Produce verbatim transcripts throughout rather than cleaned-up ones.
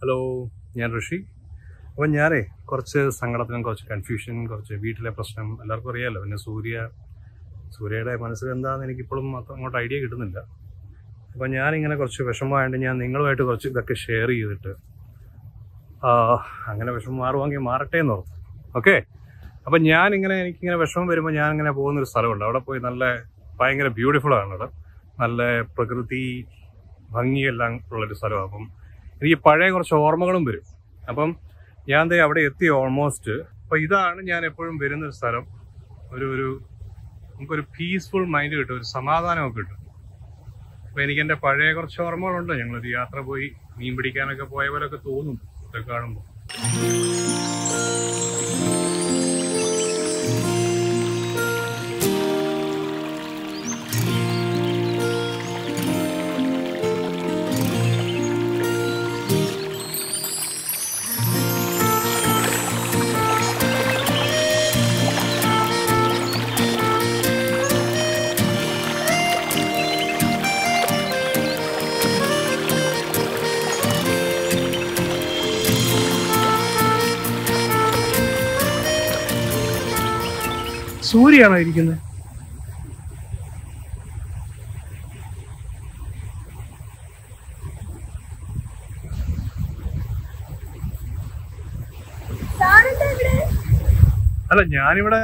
Hello, ഞാൻ ഋഷി. അപ്പം ഞാനേ കുറച്ച് സങ്കടത്തിനും കുറച്ച് കൺഫ്യൂഷൻ, കുറച്ച് വീട്ടിലെ പ്രശ്നം എല്ലാവർക്കും അറിയാമല്ലോ. പിന്നെ സൂര്യ സൂര്യയുടെ മനസ്സിൽ എന്താണെന്ന് എനിക്കിപ്പോഴും അങ്ങോട്ട് ഐഡിയ കിട്ടുന്നില്ല. അപ്പം ഞാനിങ്ങനെ കുറച്ച് വിഷമമായതുകൊണ്ട് ഞാൻ നിങ്ങളുമായിട്ട് കുറച്ച് ഇതൊക്കെ ഷെയർ ചെയ്തിട്ട് അങ്ങനെ വിഷമം മാറുവാണെങ്കിൽ മാറട്ടെ എന്ന് ഓർത്തു. ഓക്കെ, അപ്പം ഞാനിങ്ങനെ എനിക്കിങ്ങനെ വിഷമം വരുമ്പോൾ ഞാനിങ്ങനെ പോകുന്നൊരു സ്ഥലമുണ്ട്. അവിടെ പോയി നല്ല ഭയങ്കര ബ്യൂട്ടിഫുള്ളാണ്. അവിടെ നല്ല പ്രകൃതി ഭംഗിയെല്ലാം ഉള്ളൊരു സ്ഥലമാണ്. അപ്പം എനിക്ക് പഴയ കുറച്ച് ഓർമ്മകളും വരും. അപ്പം ഞാൻ അവിടെ എത്തി ഓൾമോസ്റ്റ്. അപ്പം ഇതാണ് ഞാൻ എപ്പോഴും വരുന്നൊരു സ്ഥലം. ഒരു ഒരു നമുക്കൊരു പീസ്ഫുൾ മൈൻഡ് കിട്ടും, ഒരു സമാധാനമൊക്കെ കിട്ടും. അപ്പം എനിക്കെൻ്റെ പഴയ കുറച്ച് ഓർമ്മകളുണ്ട്. ഞങ്ങളൊരു യാത്ര പോയി മീൻ പിടിക്കാനൊക്കെ പോയ പോലെയൊക്കെ തോന്നും ഇതൊക്കെ കാണുമ്പോൾ. സൂര്യയാണോ ഇരിക്കുന്നത്? അല്ല, ഞാനിവിടെ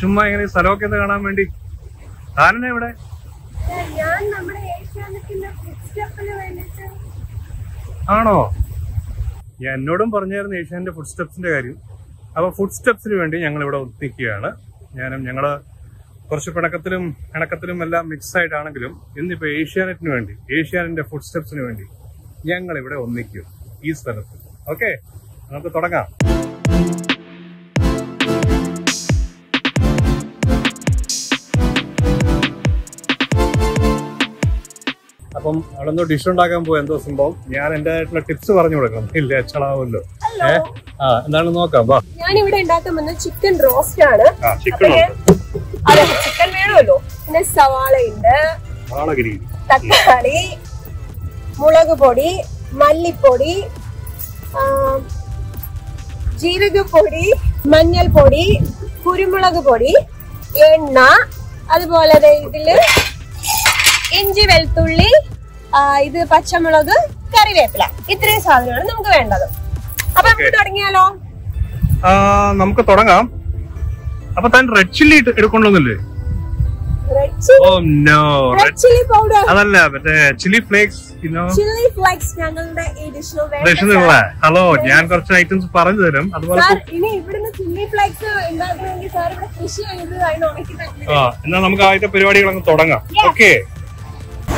ചുമ്മാ ഇങ്ങനെ സ്ഥലമൊക്കെ ഒന്ന് കാണാൻ വേണ്ടി. താനെന്നാ ഇവിടെ? ആണോ? ഞാൻ എന്നോടും പറഞ്ഞായിരുന്നു ഏഷ്യാനെറ്റ് ഫുഡ് സ്റ്റെപ്സിന്റെ കാര്യം. അപ്പൊ ഫുഡ് സ്റ്റെപ്സിന് വേണ്ടി ഞങ്ങളിവിടെ നിൽക്കുകയാണ്. ഞാനും ഞങ്ങൾ കുറച്ച് പിണക്കത്തിലും ഇണക്കത്തിലും എല്ലാം മിക്സ് ആയിട്ടാണെങ്കിലും ഇന്നിപ്പോൾ ഏഷ്യാനെറ്റിന് വേണ്ടി, ഏഷ്യാനെറ്റിന്റെ ഫുഡ് സ്റ്റെപ്സിന് വേണ്ടി ഞങ്ങളിവിടെ ഒന്നിക്കും ഈ സ്ഥലത്ത്. ഓക്കെ, നമുക്ക് തുടങ്ങാം. അപ്പം അവിടെ എന്തോ ഡിഷ് ഉണ്ടാക്കാൻ പോയി, എന്തോ സംഭവം. ഞാൻ എന്റെ ടിപ്സ് പറഞ്ഞു കൊടുക്കണം, ഇല്ല ചളാവല്ലോ. ഏഹ് ആ, എന്താണെന്ന് നോക്കാം. ഞാനിവിടെ ഉണ്ടാക്കാൻ വന്ന ചിക്കൻ റോസ്റ്റ് ആണ്. അതെ, ചിക്കൻ വേണമല്ലോ. പിന്നെ സവാളയുണ്ട്, തക്കാളി, മുളക് പൊടി, മല്ലിപ്പൊടി, ജീരകപ്പൊടി, മഞ്ഞൾപ്പൊടി, കുരുമുളക് പൊടി, എണ്ണ, അതുപോലെ ഇതില് ഇഞ്ചി, വെളുത്തുള്ളി, ഇത് പച്ചമുളക്, കറിവേപ്പില. ഇത്രയും സാധനമാണ് നമുക്ക് വേണ്ടത്. അപ്പൊ നമുക്ക് തുടങ്ങിയാലോ? നമുക്ക് തുടങ്ങാം. അപ്പൊ താൻ റെഡ് ചില്ലി എടുക്കണ്ടോന്നില്ലേ? അതല്ല, മറ്റേ ചില്ലി ഫ്ലേക്സ്. ഹലോ, ഞാൻ കുറച്ച് ഐറ്റംസ് പറഞ്ഞു തരും. അതുപോലെ എന്നാ നമുക്ക് ആദ്യത്തെ പരിപാടികളൊക്കെ തുടങ്ങാം. ഓക്കെ,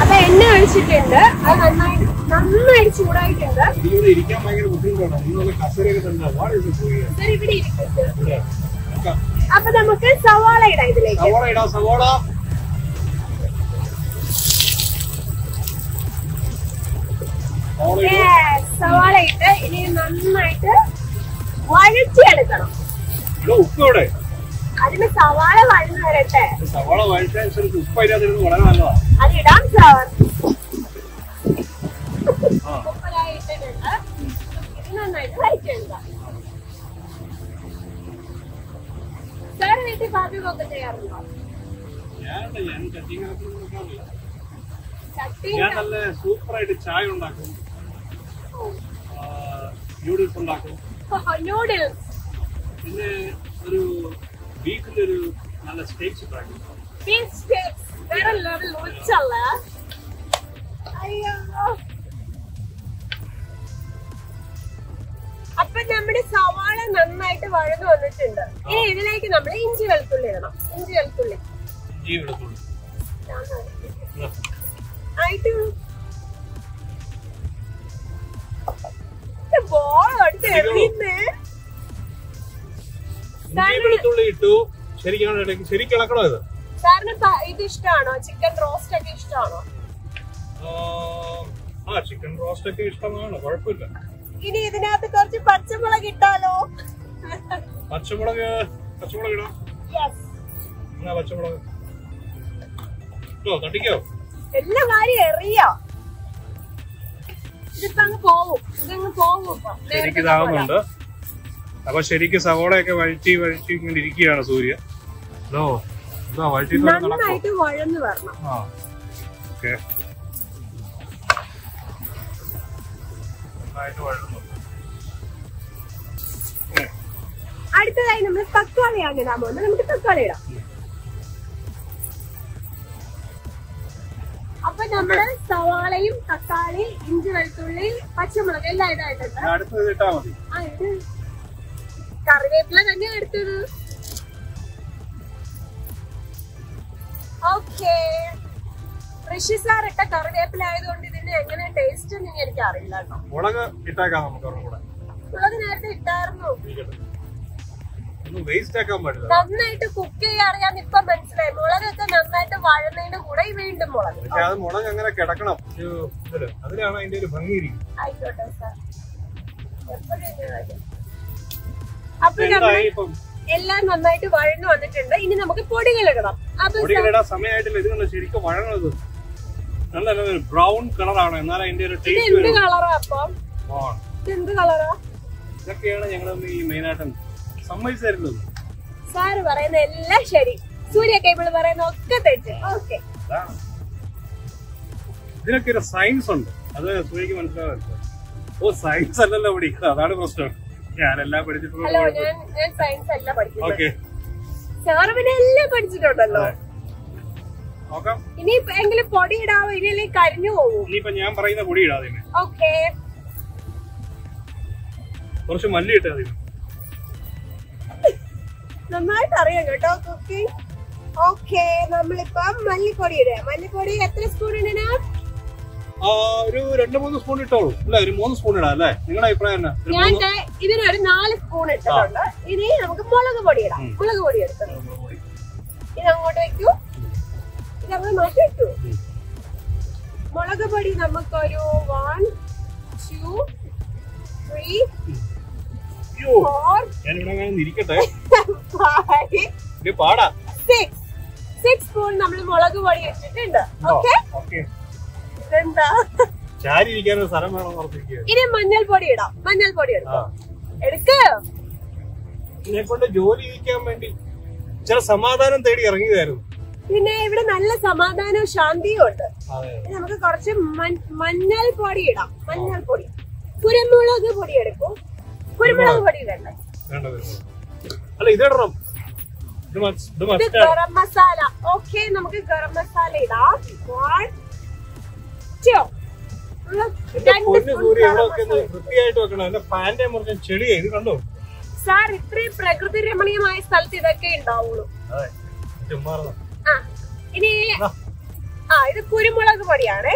അപ്പൊ എണ്ണ ഒഴിച്ചിട്ടുണ്ട്. അത് നന്നായിട്ട് നന്നായി ചൂടായിട്ടുണ്ട്. അപ്പൊ നമുക്ക് സവാള ഇടാം. ഇതിലേക്ക് സവാള ഇട്ട് ഇനി നന്നായിട്ട് വഴച്ചെടുക്കണം. അതിന് സവാള വഴന്ന് വരട്ടെ. സവാള വഴറ്റനുസരിച്ച് ഉപ്പ് അതിനകത്ത് വളരെ നല്ലതാണ്. അതിടാം. സവാള ഉപ്പലായി ഇട്ടിട്ടുണ്ട്. ഇത് നന്നായിട്ട് വരച്ചെടുക്കാം. സാർ വീട്ടിൽ പാപ്പി പോക്ക് ചെയ്യാറുണ്ടോ? ഞാൻ നല്ല സൂപ്പറായിട്ട് ചായ ഉണ്ടാക്കും, നൂഡിൽസ് ഉണ്ടാക്കും. നൂഡിൽസ് പിന്നെ ഒരു ബീഫിന്റെ ഒരു നല്ല സ്റ്റേക്സ് ഉണ്ടാക്കും. അപ്പൊ നമ്മുടെ സവാള നന്നായിട്ട് വഴന്നു വന്നിട്ടുണ്ട്. ഇനി ഇതിലേക്ക് നമ്മൾ ഇഞ്ചി വെളുത്തുള്ളി ഇടണം. ഇഞ്ചി വെളുത്തുള്ളി ആയിട്ട് ബോട്ട് എറിയുന്നേ. ഇത് ഇഷ്ടമാണോ? ചിക്കൻ റോസ്റ്റ് ഒക്കെ ഇഷ്ടമാണോ? ഇനി ഇതിനകത്ത് കുറച്ച് പച്ചമുളക് ഇട്ടാലോ? പച്ചമുളക് പച്ചമുളക് ഇടാം. പച്ചമുളക് തട്ടിക്കോ? എല്ലാ കാര്യം എറിയാ. ഇതിപ്പോ അങ്ങ് പോവും, ഇതങ്ങ് ശരിക്കിതാവുന്നുണ്ട്. അപ്പൊ ശരിക്കും സവോളയൊക്കെ വഴറ്റി വഴറ്റി ഇങ്ങനെ ഇരിക്കുകയാണ് സൂര്യ. ഹലോ എന്താ വഴറ്റി ആ ഓക്കെ അടുത്തതായി നമ്മൾ തക്കാളിയാണ് ഇടാൻ പോകുന്നത്. നമുക്ക് തക്കാളി ഇടാം. അപ്പൊ നമ്മള് സവാളയും തക്കാളി ഇഞ്ചി വെളുത്തുള്ളി പച്ചമുളക് എല്ലാം ഇടായിട്ടുണ്ട്. ആ ഇത് കറിവേപ്പില തന്നെ എടുത്തത്. ഓക്കെ ഋഷി സാർ ഇട്ട കറിവേപ്പില ആയതുകൊണ്ട് ഇതിന്റെ എങ്ങനെ ടേസ്റ്റ് ഒന്നും എനിക്ക് അറിയില്ല കേട്ടോ. മുളക് മുളക് നേരത്തെ ഇട്ടായിരുന്നു. നന്നായിട്ട് കുക്ക് ചെയ്യാൻ അറിയാൻ ഇപ്പൊ മനസ്സിലായി. മുളകൊക്കെ നന്നായിട്ട് വഴന്നതിന്റെ കൂടെ വീണ്ടും മുളക് മുളക് അങ്ങനെ കിടക്കണം. അതിനാണ് അതിന്റെ ഒരു ഭംഗി. ആയിക്കോട്ടെ സാർ. അപ്പൊ എല്ലാം നന്നായിട്ട് വഴന്നു വന്നിട്ടുണ്ട്. ഇനി നമുക്ക് പൊടികൾ ഇടണം. പൊടികളിടാൻ സമയമായിട്ടില്ല. ഇത് ശരിക്കും വഴങ്ങുന്നത് നല്ല ബ്രൗൺ കളറാണ്. എന്നാൽ അതിന്റെ ഒരു ടേസ്റ്റ് കളറാ. അപ്പം എന്ത് കളറാ? ഇതൊക്കെയാണ് ഞങ്ങൾ ഈ മെയിൻ ആയിട്ട് സമ്മതിച്ചായിരുന്നത്. സാറ് പറയുന്ന എല്ലാം ശരി, സൂര്യ കേബിൾ പറയുന്ന ഒക്കെ തെറ്റ്. ഓക്കെ ഇതിനൊക്കെ ഒരു സയൻസ് ഉണ്ട്. അത് സൂര്യക്ക് മനസ്സിലാവില്ല. ഓ സയൻസ് അല്ലല്ലോ പഠിക്കുന്നത്. അതാണ് പ്രശ്നം. ഞാനെല്ലാം പഠിച്ചിട്ടുണ്ടല്ലോ. ഞാൻ സയൻസ് അല്ല പഠിക്കുന്നത്. സാറ് പിന്നെ എല്ലാം പഠിച്ചിട്ടുണ്ടല്ലോ. ഇനി എങ്കിലും പൊടി ഇടാവോ? ഇനി കരിഞ്ഞു പോകും. ഇനിയിപ്പൊ ഞാൻ പറയുന്ന പൊടി ഇടാതെ ഓക്കെ കുറച്ച് മല്ലി ഇട്ടാ. നന്നായിട്ട് അറിയാം കേട്ടോ കുക്കിംഗ്. ഓക്കെ നമ്മളിപ്പം മല്ലിപ്പൊടി ഇടാം. മല്ലിപ്പൊടി എത്ര സ്പൂൺ ഇടാം? ഒരു രണ്ട് മൂന്ന് സ്പൂൺ ഇട്ടോളൂ. അല്ലെ ഒരു മൂന്ന് സ്പൂൺ ഇടാം അല്ലേ? നിങ്ങളുടെ അഭിപ്രായം എന്നാ? ഞാൻ ഇതിനൊരു നാല് സ്പൂൺ ഇട്ടിട്ടുണ്ട്. ഇനി നമുക്ക് മുളക് പൊടി ഇടാം. മുളക് പൊടി എടുത്തു ഇത് അങ്ങോട്ട് വെക്കൂ. ഇത് അങ്ങോട്ട് മാറ്റി വെക്കൂ. മുളക് പൊടി നമുക്കൊരു വൺ ടു ത്രീ ഫോർ പാടാ സിക്സ് സിക്സ് സ്പൂൺ നമ്മൾ മുളക് പൊടി ഇട്ടിട്ടുണ്ട്. ഓക്കെ ഇനി മഞ്ഞൾപ്പൊടി ഇടാം. മഞ്ഞൾപ്പൊടി എടുക്കാം. എടുക്കൊണ്ട് ജോലി വേണ്ടി ചില സമാധാനം തേടി ഇറങ്ങിയതായിരുന്നു. പിന്നെ ഇവിടെ നല്ല സമാധാനവും ശാന്തിയും ഉണ്ട്. നമുക്ക് കുറച്ച് മഞ്ഞൾപ്പൊടി ഇടാം. മഞ്ഞൾപ്പൊടി കുരുമുളക് പൊടി എടുക്കും. കുരുമുളക് പൊടി വേണ്ട ഗരം മസാല. ഓക്കെ നമുക്ക് ഗരം മസാല ഇടാം. സാർ ഇത്രയും പ്രകൃതി രമണീയമായ സ്ഥലത്ത് ഇതൊക്കെ ഉണ്ടാവുള്ളൂ. ഇനി ആ ഇത് കുരുമുളക് പൊടിയാണ്.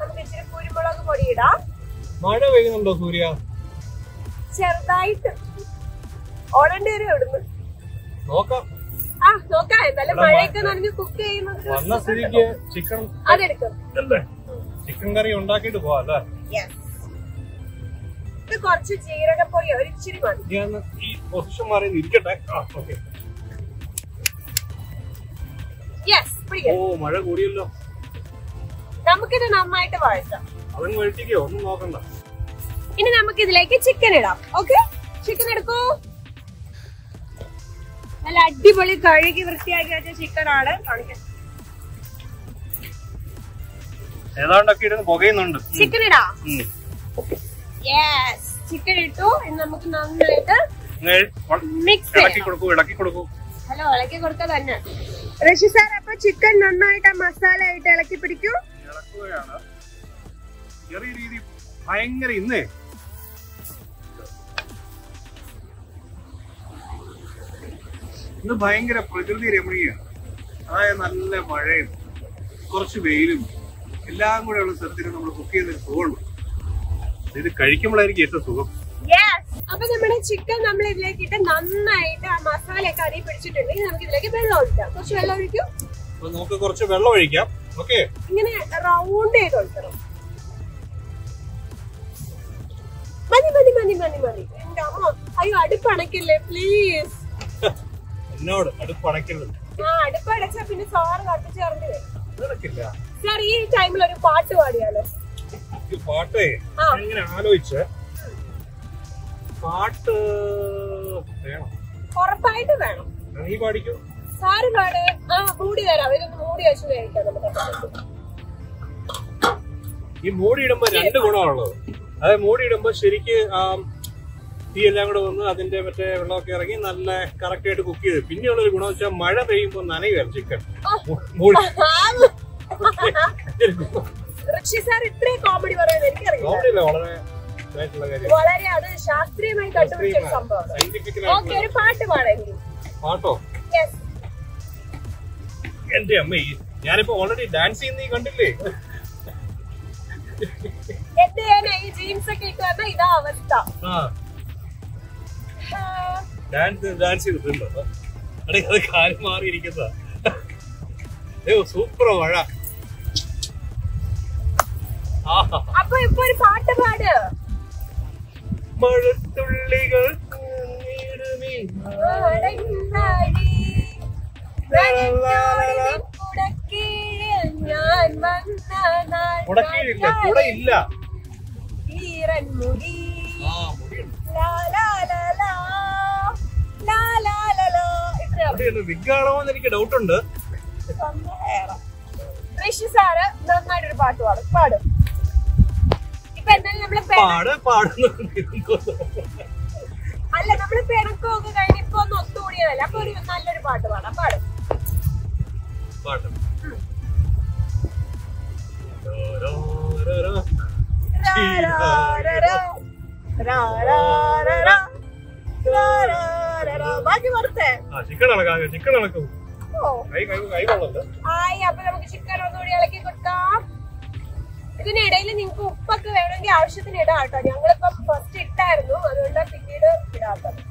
നമുക്ക് ഇച്ചിരി കുരുമുളക് പൊടി ഇടാം. മഴ പെയ്യുന്നുണ്ടോ സൂര്യ? ചെറുതായിട്ട് ഓടേണ്ടി വരും. എവിടുന്ന് നോക്കാം. ആ നോക്കാം. എന്തായാലും മഴയൊക്കെ നനഞ്ഞ് കുക്ക് ചെയ്യുന്നത് അതെടുക്കും. ചിക്കൻ കറി ഉണ്ടാക്കിട്ട് പോവാല്ലേ? ഇത് കുറച്ച് ജീരകപ്പൊടി ഒരിച്ചിരി മതി. മഴ കൂടിയല്ലോ. നമുക്കിത് നന്നായിട്ട് വഴറ്റാം. ഒന്നും നോക്കണ്ട. ഇനി നമുക്ക് ഇതിലേക്ക് ചിക്കൻ ഇടാം. ഓക്കെ ചിക്കൻ എടുക്കൂ. നല്ല അടിപൊളി കഴുകി വൃത്തിയാക്കി വെച്ച ചിക്കൻ ആണ്. ചിക്കൻ ഇടാം. ചിക്കൻ ഇട്ടു. നമുക്ക് നന്നായിട്ട് മിക്സ് ചെയ്യാം. ഹലോ ഇളക്കി കൊടുക്കുക തന്നെ ഋഷി സാർ. അപ്പൊ ചിക്കൻ നന്നായിട്ട് മസാല ആയിട്ട് ഇളക്കി പിടിക്കൂ. ചെറിയ രീതി ഭയങ്കര ഇന്നേ ഇന്ന് ഭയങ്കര പ്രകൃതി രമണീയാണ്. അതായത് നല്ല മഴയും കുറച്ച് വെയിലും എല്ലാം കൂടെ ഉള്ള സ്ഥലത്തിന് നമ്മൾ കുക്ക് ചെയ്തൊരു സുഖമുള്ളൂ. ഇത് കഴിക്കുമ്പോഴായിരിക്കും ഏറ്റവും സുഖം. അപ്പൊ നമ്മുടെ ചിക്കൻ നമ്മൾ ഇതിലേക്ക് ഇട്ട് നന്നായിട്ട് ആ മസാലയൊക്കെ അടി പിടിച്ചിട്ടുണ്ടെങ്കിൽ നമുക്ക് ഇതിലേക്ക് വെള്ളം ഒഴിക്കാം. കുറച്ച് വെള്ളം ഒഴിക്കും. നമുക്ക് കുറച്ച് വെള്ളം ഒഴിക്കാം. ഓക്കെ ഇങ്ങനെ റൗണ്ട് ചെയ്ത് ഒഴിക്കണം. മതി മതി മതി മതി മതി. എന്റെ അമ്മ അയ്യോ അടുപ്പണക്കില്ലേ പ്ലീസ്. എന്നോട് അടുപ്പണക്കരുത്. ആ അടുപ്പടച്ചാ പിന്നെ സാറ് കത്തിച്ചേർന്ന് വരും. സാർ ഈ ടൈമിൽ ഒരു പാട്ട് പാടിയാലോ? പാട്ട് ഇങ്ങനെ ആലോചിച്ച പാട്ട് വേണം, ഉറപ്പായിട്ട് വേണം. നീ പാടിക്കോ? സാറ് പാട്. ആ മൂടി തരാം, അവരൊന്ന് മൂടി വെച്ച് കഴിക്കാം നമുക്ക്. ഈ മൂടി ഇടുമ്പോ രണ്ട് ഗുണമാണുള്ളത്. അതായത് മൂടി ഇടുമ്പോ ശരിക്ക് ആ തീ എല്ലാം കൂടെ വന്ന് അതിന്റെ മറ്റേ വെള്ളമൊക്കെ ഇറങ്ങി നല്ല കറക്റ്റ് ആയിട്ട് കുക്ക് ചെയ്ത്. പിന്നെയുള്ളൊരു ഗുണം വെച്ചാൽ മഴ പെയ്യുമ്പോ നനയുക ചിക്കൻ. ഋഷി സാർ ഇത്രയും കോമഡി പറയുന്നത് എനിക്കറിയില്ല. വളരെ വളരെ അത് ശാസ്ത്രീയമായി കണ്ടുപിടിച്ച ഒരു സംഭവം. ഒരു പാട്ട് പാടായിരുന്നു. പാട്ടോ? എന്റെ അമ്മ, ഞാനിപ്പോ ഓൾറെഡി ഡാൻസ് ചെയ്യുന്ന കണ്ടില്ലേ. എന്റെ ഈ ജീൻസ് ഒക്കെ ഇട്ട് വന്ന ഇതാ അവസ്ഥ. ഡാൻസ് ഡാൻസ് ചെയ്തിട്ടുണ്ടോ? അത് കാര്യം മാറിയിരിക്കുന്നതാ. സൂപ്പർ മഴ. അപ്പൊ ഇപ്പൊ ഒരു പാട്ട് പാട്. മഴത്തുള്ളികൾ വിഗ്ഗാണോന്ന് എനിക്ക് ഡൗട്ട് ഉണ്ട്. ഋഷി സാറ് നന്നായിട്ടൊരു പാട്ട് പാടും. പാടും അല്ല, നമ്മള് പിണക്കമൊക്കെ കഴിഞ്ഞ് ഇപ്പൊ ഒന്ന് ഒത്തുകൂടിയതല്ല. അപ്പൊ ഒരു നല്ലൊരു പാട്ട് പാടാം. പാടും. ബാക്കി പുറത്തെ ആയി. അപ്പൊ നമുക്ക് ചിക്കൻ ഒന്നുകൂടി ഇളക്കി കൊടുക്കാം. ഇതിനിടയിൽ നിങ്ങൾക്ക് ഉപ്പൊക്കെ വേണമെങ്കിൽ ആവശ്യത്തിന് ഇടാം കേട്ടോ. ഞങ്ങളിപ്പോ ഫസ്റ്റ് ഇട്ടായിരുന്നു, അതുകൊണ്ട് പിന്നീട് ഇടാത്തത്.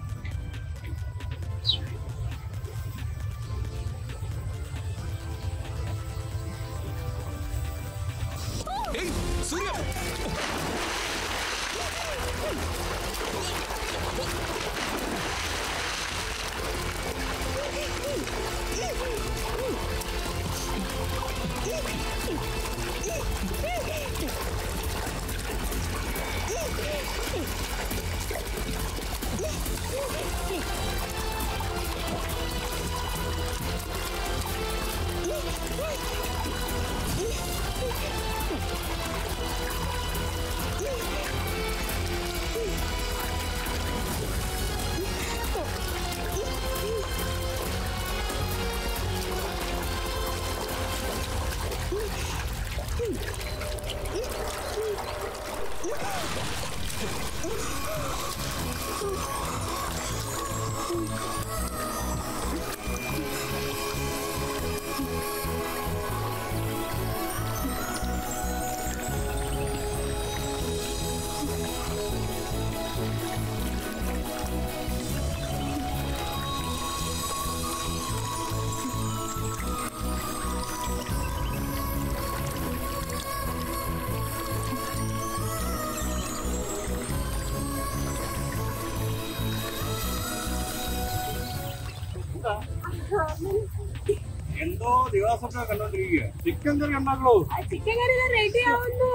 എന്തോ ദിവസമൊക്കെ കണ്ടോണ്ടിരിക്കുക. ചിക്കൻ കറി ഉണ്ടാക്കണോ? ചിക്കൻ കറി റെഡി ആവുന്നു.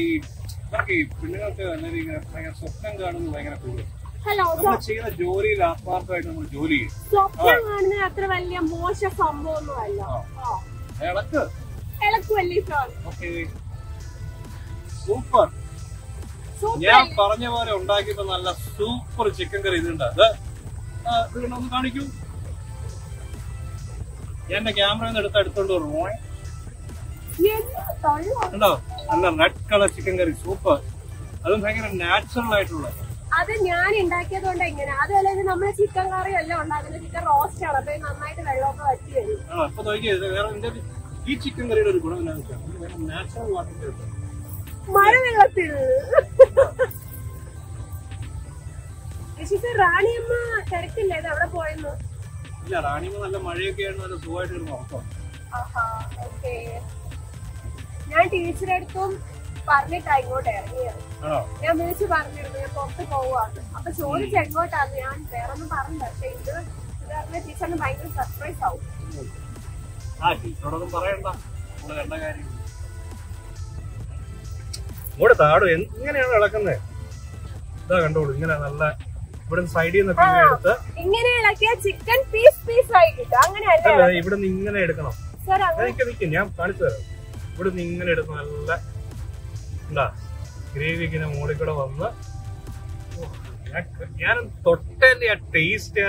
ഈ പെണ്ണുങ്ങൾക്ക് ഭയങ്കര സ്വപ്നം കാണുന്നു, ഭയങ്കര കൂടുതൽ. നമ്മൾ ചെയ്യുന്ന ജോലിയിൽ ആത്മാർത്ഥമായിട്ട് നമ്മൾ ജോലി ചെയ്യും. സ്വപ്നം കാണുന്നത് അത്ര വലിയ മോശ സംഭവമൊന്നും അല്ല. ഇളക്ക് ഇളക്കുവല്ലേ? സൂപ്പർ. ഞാൻ പറഞ്ഞ പോലെ ഉണ്ടാക്കിയപ്പോ നല്ല സൂപ്പർ ചിക്കൻ കറി ഇതുണ്ട്. അത് ഒന്ന് കാണിക്കൂ. എന്റെ ക്യാമറ എടുത്ത് എടുത്തോണ്ട് ഉണ്ടോ? നല്ല red colour chicken curry super. അതും ഭയങ്കര നാച്ചുറൽ ആയിട്ടുള്ള. അത് ഞാൻ ഉണ്ടാക്കിയത് കൊണ്ട് എങ്ങനെ അതല്ലെങ്കിൽ നമ്മള് ചിക്കൻ കറി എല്ലാം ഉണ്ടാക്കുന്ന ചിക്കൻ റോസ്റ്റ് ആണ്. അപ്പൊ നന്നായിട്ട് വെള്ളമൊക്കെ വറ്റി വരും. അപ്പൊ നോക്കിയത് വേറെ ഈ ചിക്കൻ കറിയുടെ ഒരു ഗുണം എന്നാ വെച്ചാൽ നാച്ചുറൽ വാട്ടർ മഴ വെള്ളത്തിൽ. റാണിയമ്മ തിരക്കില്ലേ? ഇത് അവിടെ പോയെന്ന്. ഇല്ല, റാണിയമ്മ നല്ല മഴയൊക്കെ ആയിരുന്നു. നല്ല സുഖമായിട്ട് നോക്കാം. ഞാൻ ടീച്ചറെ അടുത്തും പറഞ്ഞിട്ടാ ഇങ്ങോട്ട് ഇറങ്ങിയത്. ഞാൻ വിളിച്ചു പറഞ്ഞിരുന്നു ഞാൻ പുറത്ത് പോവാണ്. അപ്പൊ ചോദിച്ചു എങ്ങോട്ടാണ്. ഞാൻ വേറൊന്നും പറഞ്ഞില്ല. പക്ഷെ ഇത് ഇതാകുന്ന ടീച്ചറിന് ഭയങ്കര സർപ്രൈസ് ആവും. ടീച്ചറോടൊന്നും പറയണ്ട, നമ്മള് കണ്ട കാര്യം. ഇവിടെ താടും എങ്ങനെയാണ് ഇളക്കുന്നത് ഇതാ കണ്ടോളൂ ഇങ്ങനെ നല്ല ഇവിടെ സൈഡിൽ നിന്ന് പിങ്ങ എടുത്ത് ഇങ്ങനെ ഇളക്കിയ ചിക്കൻ പീസ് പീസ് ആയി കിട്ടും അങ്ങനെയല്ല ഇവിടെ നിന്ന് ഇങ്ങനെ എടുക്കണം സർ അങ്ങനെയൊക്കെ നിൽക്ക് ഞാൻ കാണിച്ചു തരാം ഇവിടെ നിന്ന് ഇങ്ങനെ എടുത്ത് നല്ല എന്താ ഗ്രേവി ഇങ്ങനെ മോളിൽ കൂടെ വന്ന് ഞാൻ തൊട്ടേന്റെ ആ ടേസ്റ്റ്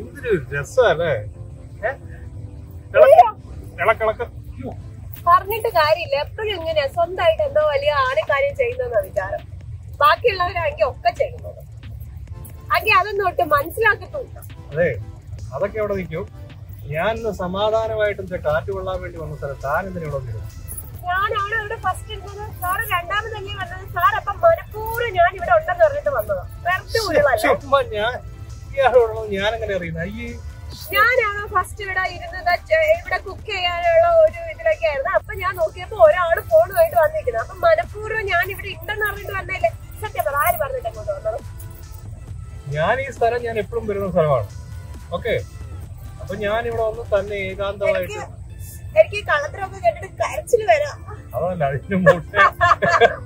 എന്തൊരു രസമല്ലേ ഇളക്കിളക്ക് പറഞ്ഞിട്ട് കാര്യമില്ല എപ്പോഴും ഇങ്ങനെയാ സ്വന്തമായിട്ട് എന്തോ വലിയ ആനക്കാര്യം ചെയ്യുന്ന വിചാരം ബാക്കിയുള്ളവരാണെങ്കിൽ ഒക്കെ ചെയ്യുന്നത് അല്ലെങ്കിൽ അതൊന്നും ഒട്ട് മനസ്സിലാക്കിട്ടുണ്ട് അതെ അതൊക്കെ എവിടെ നിൽക്കും ഞാൻ സമാധാനമായിട്ടും കാറ്റ് കൊള്ളാൻ വേണ്ടി വന്ന സ്ഥലം താൻ എന്തിനാ ഞാൻ അവിടെ ഇവിടെ ഫസ്റ്റ് ഇരുന്നത് സാറ് രണ്ടാമത് തന്നെ വന്നത് സാർ അപ്പൊ മനഃപൂർവ്വം ഞാൻ ഇവിടെ ഉണ്ടെന്ന് പറഞ്ഞിട്ട് വന്നതാ വെറുതെ ഞാൻ അങ്ങനെ അറിയുന്നത് അയ്യേ ഞാനാണ് ഫസ്റ്റ് ഇവിടെ ഇരുന്നത് ഇവിടെ കുക്ക് ചെയ്യാനുള്ള ഒരു ഇതിലൊക്കെ ആയിരുന്നു അപ്പൊ ഞാൻ നോക്കിയപ്പോ ഒരാള് ഫോണുമായിട്ട് വന്നിരിക്കുന്നത് അപ്പൊ മനഃപൂർവ്വം ഞാൻ ഇവിടെ ഉണ്ടെന്ന് പറഞ്ഞിട്ട് വന്നല്ലേ സത്യം പറ ആര് പറഞ്ഞിട്ട് അങ്ങോട്ട് വന്നത് ഞാൻ ഈ സ്ഥലം ഞാൻ എപ്പോഴും വരുന്ന സ്ഥലമാണ് ഓക്കെ അപ്പൊ ഞാൻ ഇവിടെ ഒന്ന് തന്നെ ഏകാന്തമായിട്ട് എനിക്ക് കളത്തിലൊക്കെ കേട്ടിട്ട് കരച്ചില് വരാം അതല്ല അതിന്റെ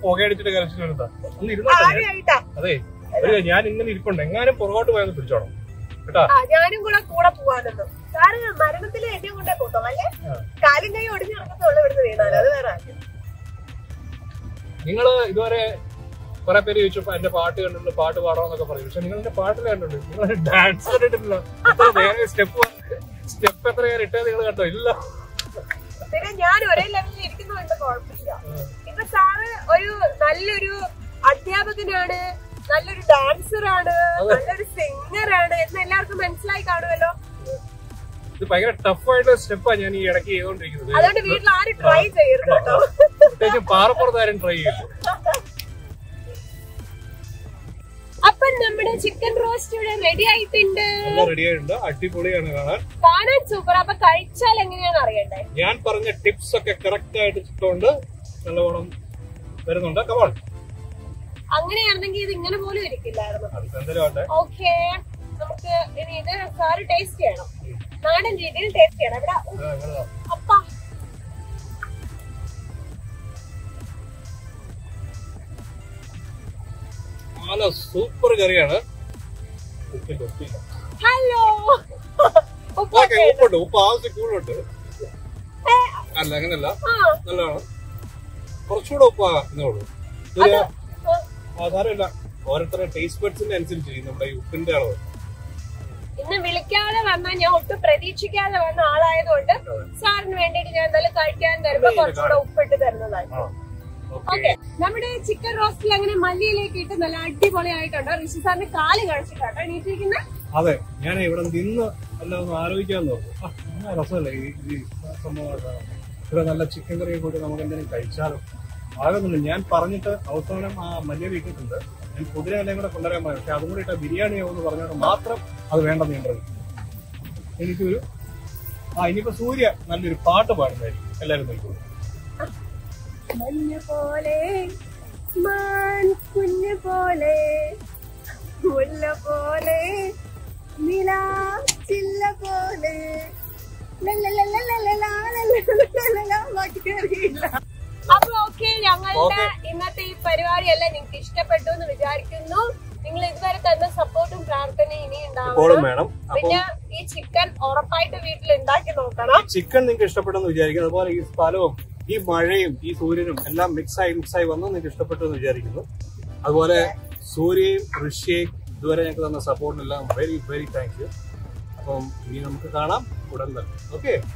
പുകയടിച്ചിട്ട് കരച്ചിൽ വരുന്നതാ ഒന്ന് ഇരുന്നാ അതെ ഞാൻ ഇങ്ങനെ ഇരിപ്പുണ്ട് എങ്ങാനും പുറകോട്ട് പോയത് പിടിച്ചോണം ഞാനും കൂടെ കൂടെ പോവാനുള്ളൂ കാരണം മരണത്തിൽ എന്നെ കൊണ്ടേ കൂട്ടും അല്ലെ കാലും കൈ ഒടിഞ്ഞു നടക്കത്തുള്ള ഇവിടുന്ന് വീണാലും അത് വേറെ നിങ്ങള് ഇതുവരെ കുറെ പേര് ചോദിച്ചപ്പോ എന്റെ പാട്ട് കണ്ടിട്ടുണ്ട് പാട്ട് പാടാമെന്നൊക്കെ പറയും പക്ഷെ നിങ്ങൾ എന്റെ പാട്ടിൽ കണ്ടിട്ടുണ്ട് നിങ്ങൾ ഡാൻസ് കണ്ടിട്ടില്ല വേറെ സ്റ്റെപ്പ് സ്റ്റെപ്പ് എത്ര നേരം ഇട്ടേ നിങ്ങൾ കണ്ടോ ഇല്ല പിന്നെ ഞാൻ ഒരേ ലെവലിൽ ഇരിക്കുന്നതുകൊണ്ട് കുഴപ്പമില്ല ഇപ്പൊ സാറ് ഒരു നല്ലൊരു അധ്യാപകനാണ് നല്ലൊരു ഡാൻസറാണ് നല്ലൊരു സിംഗറാണ് എന്ന് എല്ലാവർക്കും മനസ്സിലായി കാണുമല്ലോ ഇത് ഭയങ്കര ടഫ് ആയിട്ടുള്ള സ്റ്റെപ്പാണ് ഞാൻ ഈ ഇടയ്ക്ക് ചെയ്തോണ്ടിരിക്കുന്നത് അതുകൊണ്ട് വീട്ടിൽ ആരും ട്രൈ ചെയ്യരുത് കേട്ടോ പാറപ്പുറത്ത് ആരും ട്രൈ ചെയ്യരുത് അപ്പൊ നമ്മുടെ ചിക്കൻ റോസ്റ്റ് ഇവിടെ റെഡി ആയിട്ടുണ്ട് റെഡി ആയിട്ടുണ്ട് അടിപൊളിയാണ് കാണാൻ കാണാൻ സൂപ്പർ അപ്പൊ കഴിച്ചാൽ എങ്ങനെയാണെന്ന് അറിയണ്ടേ ഞാൻ പറഞ്ഞ ടിപ്സ് ഒക്കെ കറക്റ്റ് ആയിട്ട് ഇട്ടുകൊണ്ട് നല്ലവണ്ണം വരുന്നുണ്ട് കമോൺ അങ്ങനെയാണെങ്കിൽ ഇത് ഇങ്ങനെ പോലും ഇരിക്കില്ലായിരുന്നു ഓക്കെ നമുക്ക് ഇനി ഇത് സാറ് ടേസ്റ്റ് ചെയ്യണം നാടൻ രീതിയിൽ ടേസ്റ്റ് ചെയ്യണം ഇവിടെ അപ്പ നല്ല സൂപ്പർ കറിയാണ് ഹലോ ഉപ്പുണ്ട് ഉപ്പ് ആവശ്യം കൂടുതലുണ്ട് അല്ല അങ്ങനല്ല നല്ലതാണ് കുറച്ചുകൂടെ ഉപ്പാ എന്നോളൂ സാധാരണ ഓരോരുത്തരുടെ ടേസ്റ്റ് ബഡ്സിന്റെ അനുസരിച്ച് നമ്മുടെ ഉപ്പിന്റെ അളവ് ഇന്ന് വിളിക്കാതെ വന്നാൽ ഞാൻ ഒട്ടും പ്രതീക്ഷിക്കാതെ വന്ന ആളായതുകൊണ്ട് സാറിന് വേണ്ടിയിട്ട് ഞാൻ എന്തായാലും കഴിക്കാൻ തരുമ്പോ കുറച്ചുകൂടെ ഉപ്പിട്ട് തരുന്നതാണ് ഓക്കെ നമ്മുടെ ചിക്കൻ റോസ്റ്റിൽ അങ്ങനെ മല്ലിയിലേക്ക് ഇട്ട് നല്ല അടിപൊളിയായിട്ടുണ്ടോ ഋഷി സാറിന്റെ കാല് കഴിച്ചിട്ടാട്ടോ എണീറ്റിരിക്കുന്നത് അതെ ഞാൻ ഇവിടെ നിന്ന് എല്ലാം ഒന്ന് ആലോചിക്കാന്ന് തോന്നുന്നു രസമല്ലേ ഈ സംഭവം ഇവിടെ നല്ല ചിക്കൻ കറിയെ കൂട്ടി നമുക്ക് എന്തെങ്കിലും കഴിച്ചാലോ ആകുന്നുണ്ട് ഞാൻ പറഞ്ഞിട്ട് അവസാനം ആ മല്ലിയില ഇട്ടിട്ടുണ്ട് ഞാൻ കുതിര എല്ലാം കൂടെ കൊണ്ടുവരാൻ പറയും പക്ഷെ അതും കൂടി ഇട്ട ബിരിയാണി ആവുമെന്ന് പറഞ്ഞോണ്ട് മാത്രം അത് വേണ്ടെന്ന് ഞാൻ പറഞ്ഞു എനിക്കൊരു ആ ഇനിയിപ്പോ സൂര്യ നല്ലൊരു പാട്ട് പാടുന്നതായിരിക്കും എല്ലാരും നോക്കൂ അപ്പൊ ഓക്കെ ഞങ്ങളുടെ ഇന്നത്തെ ഈ പരിപാടി എല്ലാം നിങ്ങൾക്ക് ഇഷ്ടപ്പെട്ടു എന്ന് വിചാരിക്കുന്നു നിങ്ങൾ ഇതുവരെ തന്ന സപ്പോർട്ടും പ്രാർത്ഥനയും ഇനി ഉണ്ടാവണം പിന്നെ ഈ ചിക്കൻ ഉറപ്പായിട്ട് വീട്ടിൽ ഉണ്ടാക്കി നോക്കണം ചിക്കൻ നിങ്ങൾക്ക് ഇഷ്ടപ്പെട്ടെന്ന് വിചാരിക്കുന്നു അതുപോലെ ഈ സ്ഥലവും ഈ മഴയും ഈ സൂര്യനും എല്ലാം മിക്സ് ആയി മിക്സ് ആയി വന്ന് നിങ്ങൾക്ക് ഇഷ്ടപ്പെട്ടു എന്ന് വിചാരിക്കുന്നു അതുപോലെ സൂര്യയും ഋഷിയും ഇതുവരെ ഞങ്ങൾക്ക് തന്ന സപ്പോർട്ടിനെല്ലാം വെരി വെരി താങ്ക് യു അപ്പം ഇനി നമുക്ക് കാണാം ഉടൻ തന്നെ ഓക്കെ